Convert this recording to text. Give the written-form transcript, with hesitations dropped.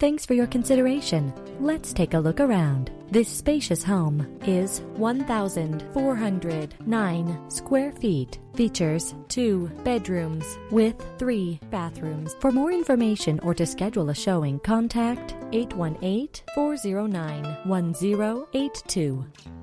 Thanks for your consideration. Let's take a look around. This spacious home is 1,409 square feet. Features 2 bedrooms with 3 bathrooms. For more information or to schedule a showing, contact 818-409-1082.